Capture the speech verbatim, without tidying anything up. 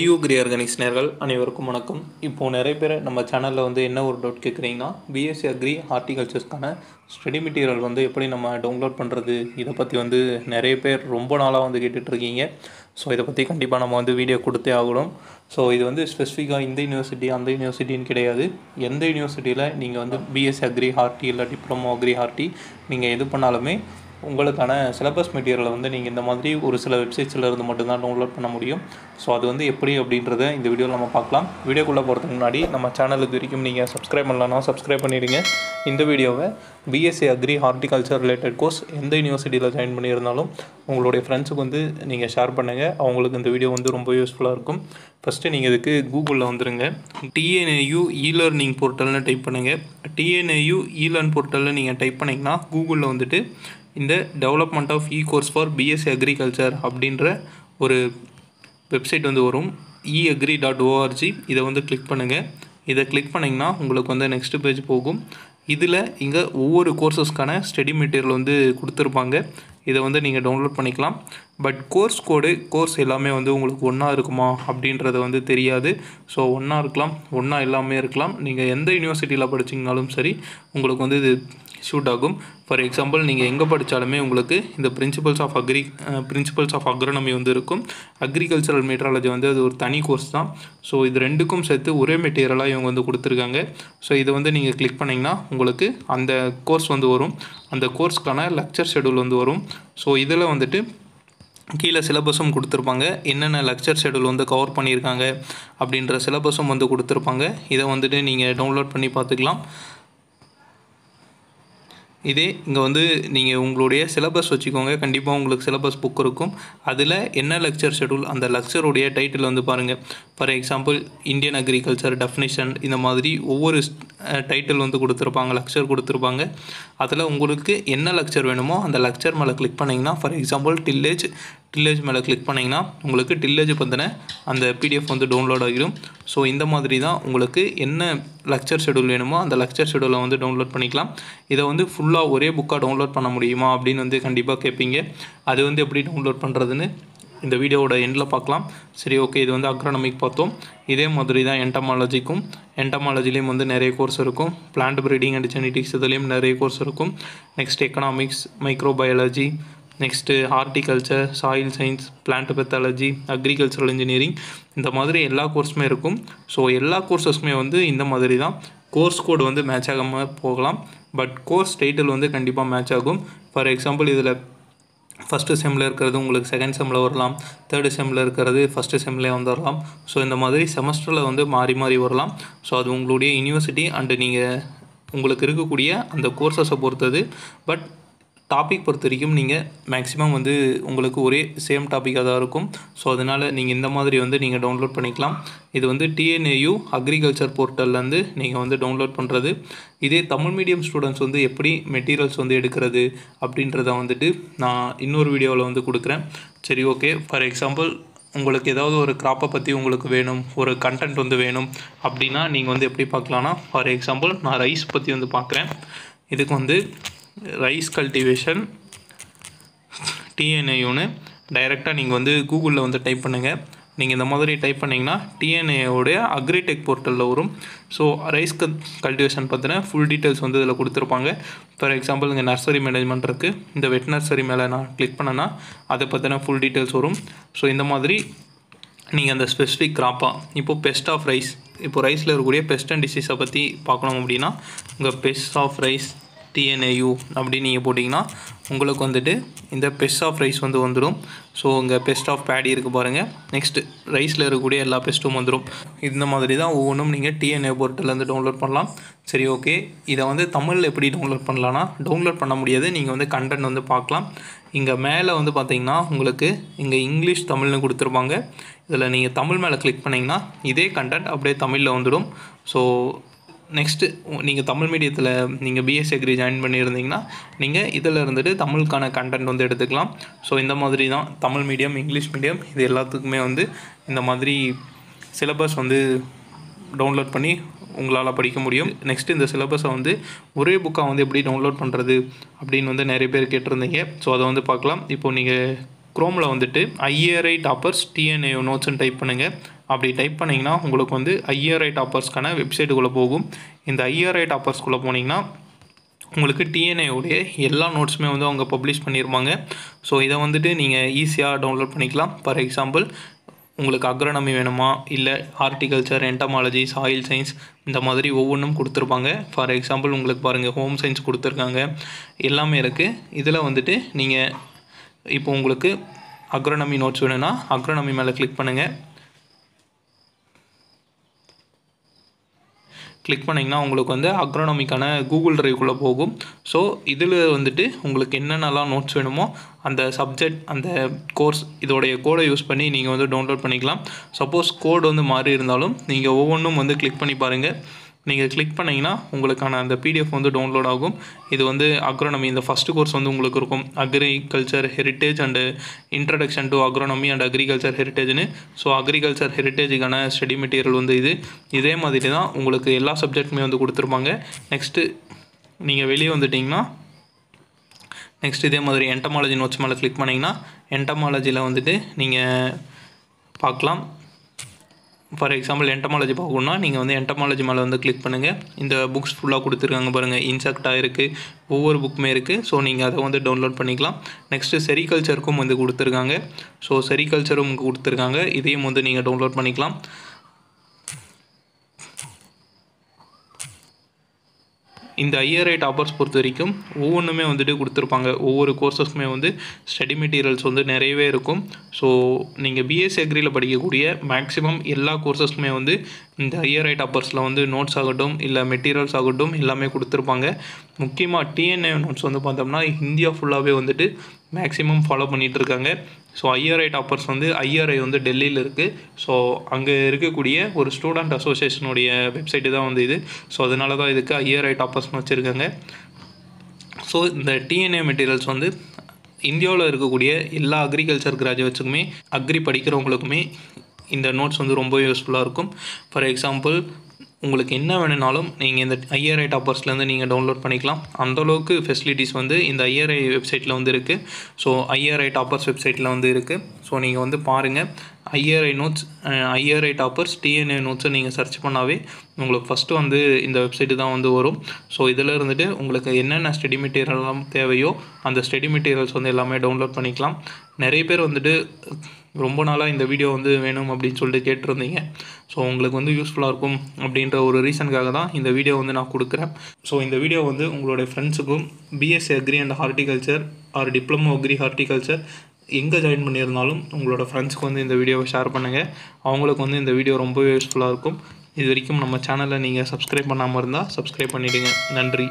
ஈக்ரி organics நேயர்கள் அனைவருக்கும் வணக்கம். இப்போது நிறைய பேர் நம்ம சேனலில் வந்து என்ன ஒரு டவுட் கேட்குறீங்கன்னா, பிஎஸ்சி அக்ரி ஹார்டிகல்ச்சர்ஸ்க்கான ஸ்டடி மெட்டீரியல் வந்து எப்படி நம்ம டவுன்லோட் பண்ணுறது, இதை பற்றி வந்து நிறைய பேர் ரொம்ப நாளாக வந்து கேட்டுட்ருக்கீங்க. ஸோ இதை பற்றி கண்டிப்பாக நம்ம வந்து வீடியோ கொடுத்தே ஆகணும். ஸோ இது வந்து ஸ்பெசிஃபிக்காக இந்த யூனிவர்சிட்டி அந்த யூனிவர்சிட்டின்னு கிடையாது. எந்த யூனிவர்சிட்டியில் நீங்கள் வந்து பிஎஸ்சி அக்ரி ஹார்டி இல்லை டிப்ளமோ அக்ரி ஹார்டி நீங்கள் எது பண்ணாலுமே உங்களுக்கான சிலபஸ் மெட்டீரியலை வந்து நீங்கள் இந்த மாதிரி ஒரு சில வெப்சைட்ஸில் இருந்து மட்டும்தான் டவுன்லோட் பண்ண முடியும். ஸோ அது வந்து எப்படி அப்படின்றத இந்த வீடியோவில் நம்ம பார்க்கலாம். வீடியோக்குள்ளே போகிறதுக்கு முன்னாடி நம்ம சேனலுக்கு வரைக்கும் நீங்கள் சப்ஸ்கிரைப் பண்ணலன்னா சப்ஸ்கிரைப் பண்ணிவிடுங்க. இந்த வீடியோவை BSc agri horticulture related course எந்த யூனிவர்சிட்டியில் ஜாயின் பண்ணியிருந்தாலும் உங்களுடைய ஃப்ரெண்ட்ஸுக்கு வந்து நீங்கள் ஷேர் பண்ணுங்கள். அவங்களுக்கு இந்த வீடியோ வந்து ரொம்ப யூஸ்ஃபுல்லாக இருக்கும். ஃபஸ்ட்டு நீங்கள் இதுக்கு கூகுளில் வந்துடுங்க. டிஎன்ஏயு இ லேர்னிங் போர்ட்டல்னு டைப் பண்ணுங்கள். டிஎன்ஏயு இ லேர்ன் போர்ட்டலில் நீங்கள் டைப் பண்ணிங்கன்னா கூகுளில் வந்துட்டு இந்த development of e course for BSc agriculture அப்படின்ற ஒரு வெப்சைட் வந்து வரும். இ ஏக்ரி டாட் ஓஆர்ஜி இதை வந்து கிளிக் பண்ணுங்கள். இதை கிளிக் பண்ணிங்கன்னா உங்களுக்கு வந்து நெக்ஸ்ட் பேஜ் போகும். இதில் இங்கே ஒவ்வொரு கோர்ஸஸ்க்கான ஸ்டடி மெட்டீரியல் வந்து கொடுத்துருப்பாங்க. இதை வந்து நீங்கள் டவுன்லோட் பண்ணிக்கலாம். பட் கோர்ஸ் கோடு கோர்ஸ் எல்லாமே வந்து உங்களுக்கு ஒன்றா இருக்குமா அப்படின்றது வந்து தெரியாது. ஸோ ஒன்றா இருக்கலாம், ஒன்றா எல்லாமே இருக்கலாம். நீங்கள் எந்த யூனிவர்சிட்டியில் படிச்சிங்கனாலும் சரி உங்களுக்கு வந்து இது ஷூட் ஆகும். ஃபார் எக்ஸாம்பிள் நீங்கள் எங்கே படித்தாலுமே உங்களுக்கு இந்த principles of agri principles of agronomy வந்து இருக்கும். அக்ரிகல்ச்சரல் மீட்ராலஜி வந்து அது ஒரு தனி கோர்ஸ் தான். ஸோ இது ரெண்டுக்கும் சேர்த்து ஒரே மெட்டீரியலாக இவங்க வந்து கொடுத்துருக்காங்க. ஸோ இதை வந்து நீங்கள் கிளிக் பண்ணிங்கன்னா உங்களுக்கு அந்த கோர்ஸ் வந்து வரும். அந்த கோர்ஸ்க்கான லெக்சர் ஷெடியூல் வந்து வரும். ஸோ இதில் வந்துட்டு கீழே சிலபஸும் கொடுத்துருப்பாங்க. என்னென்ன லெக்சர் ஷெடியூல் வந்து கவர் பண்ணியிருக்காங்க அப்படின்ற சிலபஸும் வந்து கொடுத்துருப்பாங்க. இதை வந்துட்டு நீங்கள் டவுன்லோட் பண்ணி பார்த்துக்கலாம். இதே இங்கே வந்து நீங்கள் உங்களுடைய சிலபஸ் வச்சுக்கோங்க. கண்டிப்பாக உங்களுக்கு சிலபஸ் புக் இருக்கும். அதில் என்ன லெக்சர் ஷெடியூல் அந்த லெக்சருடைய டைட்டில் வந்து பாருங்கள். For example Indian agriculture definition இந்த மாதிரி ஒவ்வொரு டைட்டில் வந்து கொடுத்துருப்பாங்க, லெக்சர் கொடுத்துருப்பாங்க. அதில் உங்களுக்கு என்ன லெக்சர் வேணுமோ அந்த லெக்சர் மேலே கிளிக் பண்ணிங்கன்னா, ஃபார் எக்ஸாம்பிள் டில்லேஜ் டில்லேஜ் மேலே கிளிக் பண்ணிங்கன்னா உங்களுக்கு டில்லேஜ் பற்றின அந்த பிடிஎஃப் வந்து டவுன்லோட் ஆகிடும். ஸோ இந்த மாதிரி தான் உங்களுக்கு என்ன லெக்சர் ஷெடியூல் வேணுமோ அந்த லெக்சர் ஷெடியூலை வந்து டவுன்லோட் பண்ணிக்கலாம். இதை வந்து ஃபுல்லாக ஒரே புக்காக டவுன்லோட் பண்ண முடியுமா அப்படின்னு வந்து கண்டிப்பாக கேட்பீங்க. அது வந்து எப்படி டவுன்லோட் பண்ணுறதுன்னு இந்த வீடியோவோட எண்டில் பார்க்கலாம். சரி, ஓகே, இது வந்து அக்ரானமிக் பார்த்தோம். இதே மாதிரி தான் என்டமாலஜிக்கும் என்டமாலஜிலையும் வந்து நிறைய கோர்ஸ் இருக்கும். பிளான்ட் ப்ரீடிங் அண்ட் ஜெனடிக்ஸ் இதுலேயும் நிறைய கோர்ஸ் இருக்கும். Next economics, microbiology, next horticulture, soil science, plant pathology, agricultural engineering இந்த மாதிரி எல்லா கோர்ஸுமே இருக்கும். ஸோ எல்லா கோர்ஸஸுமே வந்து இந்த மாதிரி தான். கோர்ஸ் கோடு வந்து மேட்ச் ஆகாமல் போகலாம். பட் கோர்ஸ் டைட்டில் வந்து கண்டிப்பாக மேட்ச் ஆகும். ஃபார் எக்ஸாம்பிள் இதில் ஃபஸ்ட்டு செம்மில் இருக்கிறது உங்களுக்கு செகண்ட் செம்மில் வரலாம், தேர்டு செம்மில் இருக்கிறது ஃபஸ்ட்டு செம்மில் வந்துடலாம். ஸோ இந்த மாதிரி செமஸ்டரில் வந்து மாறி மாறி வரலாம். ஸோ அது உங்களுடைய யூனிவர்சிட்டி அண்டு நீங்கள் உங்களுக்கு இருக்கக்கூடிய அந்த கோர்ஸஸை பொறுத்தது. பட் டாபிக் பொறுத்த வரைக்கும் நீங்கள் மேக்ஸிமம் வந்து உங்களுக்கு ஒரே சேம் டாப்பிக்காக தான் இருக்கும். ஸோ அதனால் நீங்கள் இந்த மாதிரி வந்து நீங்கள் டவுன்லோட் பண்ணிக்கலாம். இது வந்து டிஎன்ஏயு அக்ரிகல்ச்சர் போர்ட்டல்லேருந்து நீங்கள் வந்து டவுன்லோட் பண்ணுறது. இதே தமிழ் மீடியம் ஸ்டூடெண்ட்ஸ் வந்து எப்படி மெட்டீரியல்ஸ் வந்து எடுக்கிறது அப்படின்றத வந்துட்டு நான் இன்னொரு வீடியோவில் வந்து கொடுக்குறேன். சரி, ஓகே. ஃபார் எக்ஸாம்பிள் உங்களுக்கு ஏதாவது ஒரு கிராப்பை பற்றி உங்களுக்கு வேணும், ஒரு கண்டென்ட் வந்து வேணும் அப்படின்னா நீங்கள் வந்து எப்படி பார்க்கலான்னா, ஃபார் எக்ஸாம்பிள் நான் ரைஸ் பற்றி வந்து பார்க்குறேன். இதுக்கு வந்து ரைஸ் கல்டிவேஷன் டிஎன்ஏயுன்னு டைரெக்டாக நீங்கள் வந்து கூகுளில் வந்து டைப் பண்ணுங்கள். நீங்கள் இந்த மாதிரி டைப் பண்ணிங்கன்னா டிஎன்ஏயோடைய அக்ரிடெக் போர்ட்டலில் வரும். ஸோ ரைஸ் க கல்டிவேஷன் பற்றின ஃபுல் டீட்டெயில்ஸ் வந்து இதில் கொடுத்துருப்பாங்க. ஃபார் எக்ஸாம்பிள் இங்கே நர்சரி மேனேஜ்மெண்ட் இருக்குது. இந்த வெட் நர்சரி மேலே நான் கிளிக் பண்ணேன்னா அதை பற்றின ஃபுல் டீட்டெயில்ஸ் வரும். ஸோ இந்த மாதிரி நீங்கள் அந்த ஸ்பெசிஃபிக் கிராப்பாக இப்போது பெஸ்ட் ஆஃப் ரைஸ், இப்போது ரைஸில் இருக்கக்கூடிய பெஸ்ட் அண்ட் டிசீஸை பற்றி பார்க்கணும் அப்படின்னா இங்கே பெஸ்ட் ஆஃப் ரைஸ் டிஎன்ஏயு அப்படின்னு நீங்கள் போட்டிங்கன்னா உங்களுக்கு வந்துட்டு இந்த பெஸ்ட் ஆஃப் ரைஸ் வந்து வந்துடும். ஸோ இங்கே பெஸ்ட் ஆஃப் பேடி இருக்குது பாருங்கள். நெக்ஸ்ட்டு ரைஸில் இருக்கக்கூடிய எல்லா பெஸ்ட்டும் வந்துடும். இந்த மாதிரி தான் ஒவ்வொன்றும் நீங்கள் டிஎன்ஏ போர்ட்டல்லேருந்து டவுன்லோட் பண்ணலாம். சரி, ஓகே. இதை வந்து தமிழில் எப்படி டவுன்லோட் பண்ணலான்னா டவுன்லோட் பண்ண முடியாது. நீங்கள் வந்து கண்டென்ட் வந்து பார்க்கலாம். இங்கே மேலே வந்து பார்த்தீங்கன்னா உங்களுக்கு இங்கே இங்கிலீஷ் தமிழ்னு கொடுத்துருப்பாங்க. இதில் நீங்கள் தமிழ் மேலே கிளிக் பண்ணிங்கன்னா இதே கண்டென்ட் அப்படியே தமிழில் வந்துடும். ஸோ நெக்ஸ்ட்டு நீங்கள் தமிழ் மீடியத்தில் நீங்கள் பிஎஸ்சி அக்ரி ஜாயின் பண்ணியிருந்தீங்கன்னா நீங்கள் இதில் இருந்துட்டு தமிழுக்கான கண்டென்ட் வந்து எடுத்துக்கலாம். ஸோ இந்த மாதிரி தான் தமிழ் மீடியம், இங்கிலீஷ் மீடியம் இது எல்லாத்துக்குமே வந்து இந்த மாதிரி சிலபஸ் வந்து டவுன்லோட் பண்ணி உங்களால் படிக்க முடியும். நெக்ஸ்ட்டு இந்த சிலபஸை வந்து ஒரே புக்காக வந்து எப்படி டவுன்லோட் பண்ணுறது அப்படின்னு வந்து நிறைய பேர் கேட்டிருந்தீங்க. ஸோ அதை வந்து பார்க்கலாம். இப்போது நீங்கள் Chrome la vandittu I A R I toppers T N A U notes nu type pannunga. அப்படி டைப் பண்ணீங்கன்னா உங்களுக்கு வந்து I A R I டாப்பர்ஸ்க்கான வெப்சைட் குள்ள போகும். இந்த I A R I toppers குள்ள போனீங்கன்னா உங்களுக்கு T N A U உடைய எல்லா நோட்ஸ்மே வந்து அவங்க பப்ளிஷ் பண்ணிருவாங்க. சோ இத வந்துட்டு நீங்க ஈஸியா டவுன்லோட் பண்ணிக்கலாம். ஃபார் எக்ஸாம்பிள் உங்களுக்கு அக்ரோனமி வேணுமா இல்ல ஹார்டிகல்ச்சர், எண்டமாலஜி, சாயில் சயின்ஸ் இந்த மாதிரி ஒவ்வொண்ணும் கொடுத்திருப்பாங்க. ஃபார் எக்ஸாம்பிள் உங்களுக்கு பாருங்க ஹோம் சயின்ஸ் கொடுத்திருக்காங்க. எல்லாமே இருக்கு. இதல வந்துட்டு நீங்க இப்போ உங்களுக்கு அக்ரோனமி நோட்ஸ் வேணும்னா அக்ரோனமி மேல கிளிக் பண்ணுங்க. Click பண்ணீங்கன்னா உங்களுக்கு வந்து அக்ரோனாமிக்கான Google Drive குள்ள போகும். சோ இதிலே வந்துட்டு உங்களுக்கு என்னென்னலாம் நோட்ஸ் வேணுமோ அந்த சப்ஜெக்ட் அந்த கோர்ஸ் இதோட கோடை யூஸ் பண்ணி நீங்க வந்து டவுன்லோட் பண்ணிக்கலாம். சப்போஸ் கோட் வந்து மாறி இருந்தாலும் நீங்க ஒவ்வொண்ணும் வந்து கிளிக் பண்ணி பாருங்க. நீங்க கிளிக் பண்ணீங்கன்னா உங்களுக்கான அந்த P D F வந்து டவுன்லோட் ஆகும். இது வந்து அக்ரோனாமி இந்த ஃபர்ஸ்ட் கோர்ஸ் வந்து உங்களுக்கு இருக்கும் agriculture heritage and introduction to agronomy and agriculture heritage னு. சோ அக்ரிகல்ச்சர் ஹெரிடேஜ்கான ஸ்டடி மெட்டீரியல் வந்து இது இதே மாதிரி தான் உங்களுக்கு எல்லா சப்ஜெக்ட்மே வந்து கொடுத்திருப்பாங்க. நெக்ஸ்ட் நீங்க வெளிய வந்துட்டீங்கன்னா நெக்ஸ்ட் இதே மாதிரி எண்டமாலஜி நோட்ஸ் மேல கிளிக் பண்ணீங்கன்னா எண்டமாலஜில வந்துட்டு நீங்க பார்க்கலாம். For example entomology பாக்கணும்னா நீங்க வந்து entomology மேல வந்து click பண்ணுங்க. இந்த books full ஆ கொடுத்திருக்காங்க பாருங்க. insecta இருக்கு, ஒவ்வொரு bookமே இருக்கு. சோ நீங்க அத வந்து டவுன்லோட் பண்ணிக்கலாம். நெக்ஸ்ட் செரிகல்ச்சர்க்கும் வந்து கொடுத்திருக்காங்க. சோ செரிகல்ச்சரும் கொடுத்திருக்காங்க. இதையும் வந்து நீங்க டவுன்லோட் பண்ணிக்கலாம். இந்த I A R I toppers பொறுத்தவரைக்கும் ஒவ்வொண்ணுமே வந்துட்டு கொடுத்திருப்பாங்க. ஒவ்வொரு கோர்சஸ்மே வந்து ஸ்டடி மெட்டீரியல்ஸ் வந்து நிறையவே இருக்கும். சோ நீங்க B S c Agri ல படிக்கக்கூடிய மேக்ஸिमम எல்லா கோர்சஸ்மே வந்து இந்த I A R I toppersல வந்து நோட்ஸ் ஆகட்டும் இல்ல மெட்டீரியல்ஸ் ஆகட்டும் எல்லாமே கொடுத்திருப்பாங்க. முக்கியமா T N A U notes வந்து பார்த்தோம்னா இந்தியா ஃபுல்லாவே வந்துட்டு மேக்ஸिमम ஃபாலோ பண்ணிட்டு இருக்காங்க. So I A R I toppers வந்து I A R I வந்து டெல்லில இருக்கு. சோ அங்க இருக்கக்கூடிய ஒரு ஸ்டூடண்ட் அசோசியேஷன் உடைய வெப்சைட் தான் வந்து இது. சோ அதனால தான் இதுக்கு I A R I toppers னு வச்சிருக்காங்க. சோ இந்த T N A U materials வந்து இந்தியாவுல இருக்கக்கூடிய எல்லா அக்ரிகல்ச்சர் கிராஜுவேட்ஸ்க்குமே அக்ரி படிக்கிறவங்களுக்குமே இந்த நோட்ஸ் வந்து ரொம்ப யூஸ்ஃபுல்லா இருக்கும். ஃபார் எக்ஸாம்பிள் உங்களுக்கு என்ன வேணும்னாலும் நீங்க இந்த I A R I டாப்பர்ஸ்ல இருந்து நீங்க டவுன்லோட் பண்ணிக்கலாம். அந்த அளவுக்கு ஃபெசிலிட்டிஸ் வந்து இந்த I A R I வெப்சைட்ல வந்து இருக்கு. So I A R I toppers வெப்சைட்ல வந்து இருக்கு. சோ நீங்க வந்து பாருங்க I A R I notes I A R I toppers T N A U notes நீங்க சர்ச் பண்ணாவே உங்களுக்கு ஃபர்ஸ்ட் வந்து இந்த வெப்சைட் தான் வந்து வரும். சோ இதல இருந்துட்டு உங்களுக்கு என்னென்ன ஸ்டடி மெட்டீரியல் எல்லாம் தேவையோ அந்த ஸ்டடி மெட்டீரியல்ஸ் வந்து எல்லாமே டவுன்லோட் பண்ணிக்கலாம். நிறைய பேர் வந்துட்டு ரொம்ப நாளா இந்த வீடியோ வந்து வேணும் அப்படினு சொல்லிட்டு கேட்டிருந்தீங்க. சோ உங்களுக்கு வந்து யூஸ்புல்லா இருக்கும் அப்படின்ற ஒரு ரீசன்காக தான் இந்த வீடியோ வந்து நான் கொடுக்கிறேன். சோ இந்த வீடியோ வந்து உங்களுடைய फ्रेंड्सக்கும் B S c Agri and Horticulture or Diploma Agri Horticulture எங்க ஜாயின் பண்ணியிருந்தாலும் உங்களோட फ्रेंड्सக்கு வந்து இந்த வீடியோவை ஷேர் பண்ணுங்க. அவங்களுக்கு வந்து இந்த வீடியோ ரொம்ப யூஸ்புல்லா இருக்கும். இதுவரைக்கும் நம்ம சேனலை நீங்க Subscribe பண்ணாம இருந்தா Subscribe பண்ணிடுங்க. நன்றி.